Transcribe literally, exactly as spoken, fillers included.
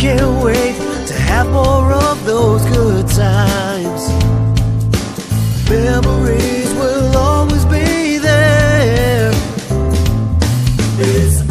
Can't wait to have more of those good times. Memories will always be there. It's